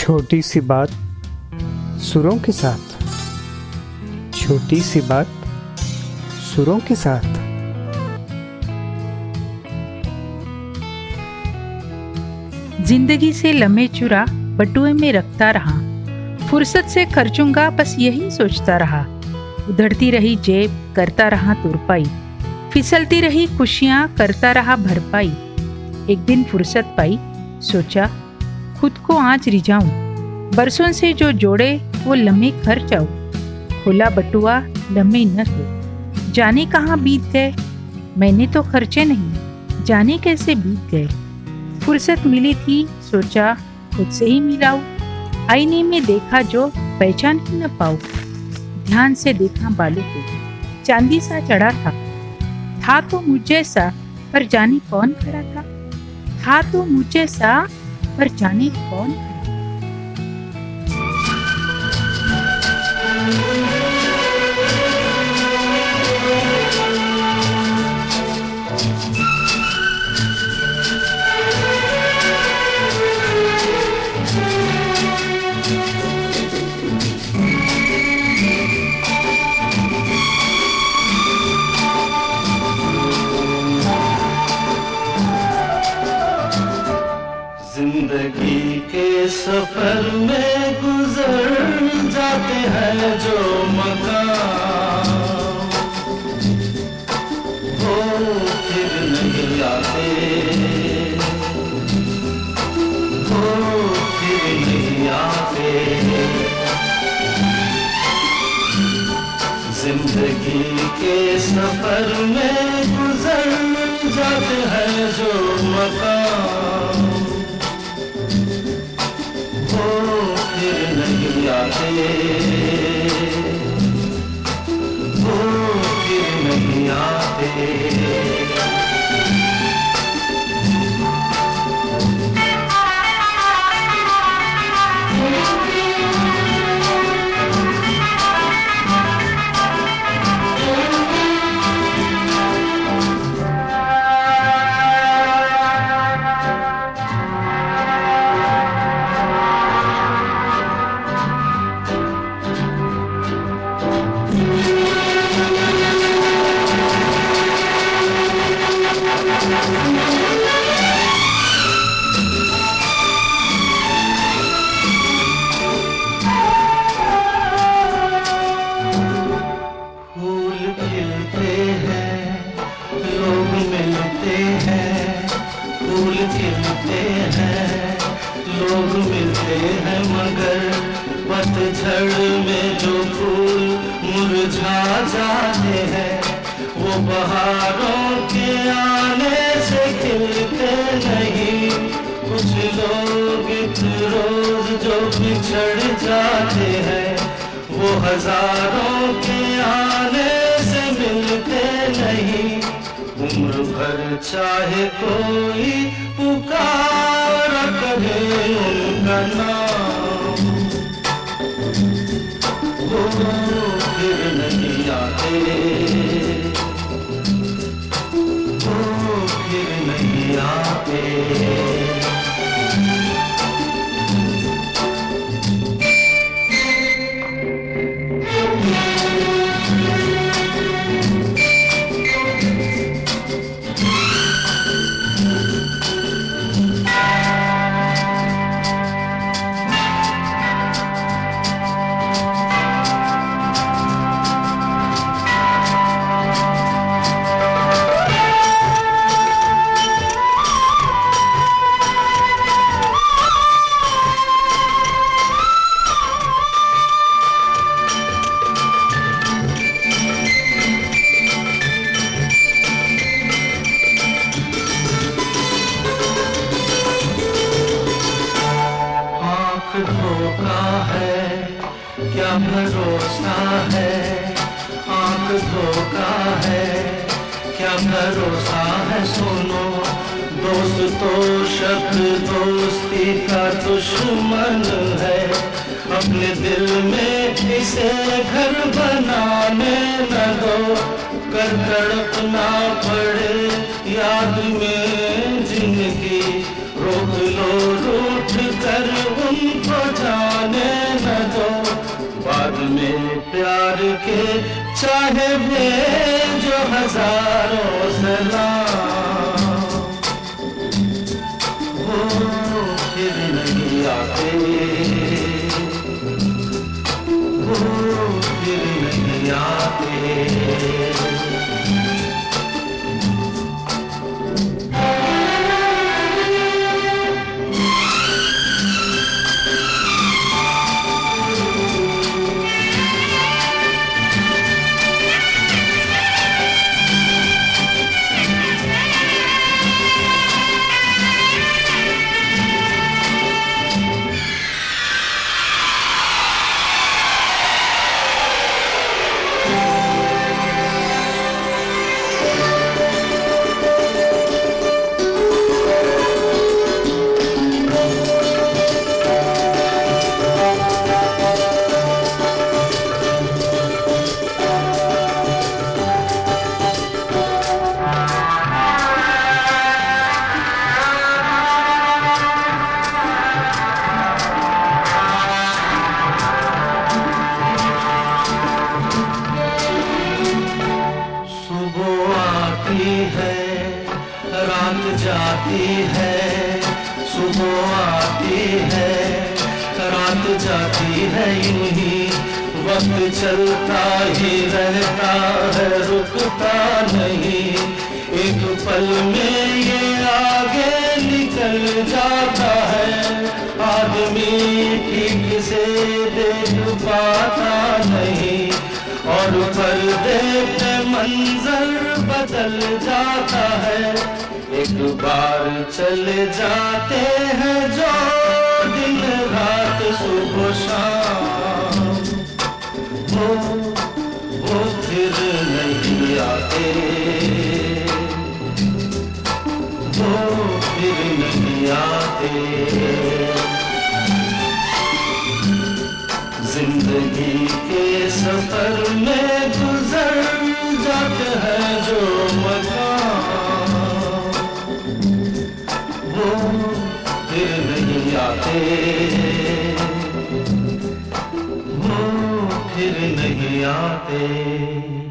छोटी सी बात सुरों के साथ, छोटी सी बात सुरों के साथ। जिंदगी से लम्हे चुरा बटुए में रखता रहा, फुर्सत से खर्चूंगा बस यही सोचता रहा। उधड़ती रही जेब करता रहा तुरपाई, फिसलती रही खुशियाँ करता रहा भरपाई। एक दिन फुर्सत पाई, सोचा खुद को आज रिझाऊं, बरसों से जो जोड़े वो लम्हे खर्च आऊं। खोला बटुआ लम्हे न थे, जाने कहाँ बीत गए। मैंने तो खर्चे नहीं, जाने कैसे बीत गए। फुर्सत मिली थी, सोचा खुद से ही मिलाऊं। आईने में देखा जो पहचान ही न पाऊं। ध्यान से देखा बालों को, चांदी सा चढ़ा था तो मुझ जैसा पर जाने कौन खड़ा था तो मुझ जैसा पर जाने कौन। जिंदगी के सफर में गुजर जाते हैं जो मकाम, वो फिर नहीं आते, वो फिर नहीं आते। जिंदगी के सफर में गुजर जाते हैं जो मकाम, वो फिर नहीं आते। पतझड़ में जो फूल मुरझा जाते हैं, वो बहारों के आने से खिलते नहीं। कुछ लोग रोज जो बिछड़ जाते हैं, वो हजारों के आने से मिलते नहीं। उम्र भर चाहे कोई पुकार करे उनका नाम, वो फिर नहीं आते, वो फिर नहीं आते। क्या भरोसा है, आँख धोखा है, क्या भरोसा है। सुनो दोस्तों, शब्द दोस्ती का दुश्मन है। अपने दिल में इसे घर बनाने न दो, कर तड़पना पड़े याद में जिंदगी, रोक लो रूठ कर उनको में प्यार के चाहे भेजो हजारों सलाम। वो फिर नहीं आते, वो फिर नहीं आते। चलता ही रहता है, रुकता नहीं। एक पल में ये आगे निकल जाता है, आदमी ठीक से देख पाता नहीं। और पल देखते मंजर बदल जाता है, एक बार चले जाते हैं जो दिन रात सुबह शाम। वो फिर नहीं आते, वो फिर नहीं आते। जिंदगी के सफर में गुजर जाते हैं जो मकान, वो फिर नहीं आते, फिर नहीं आते।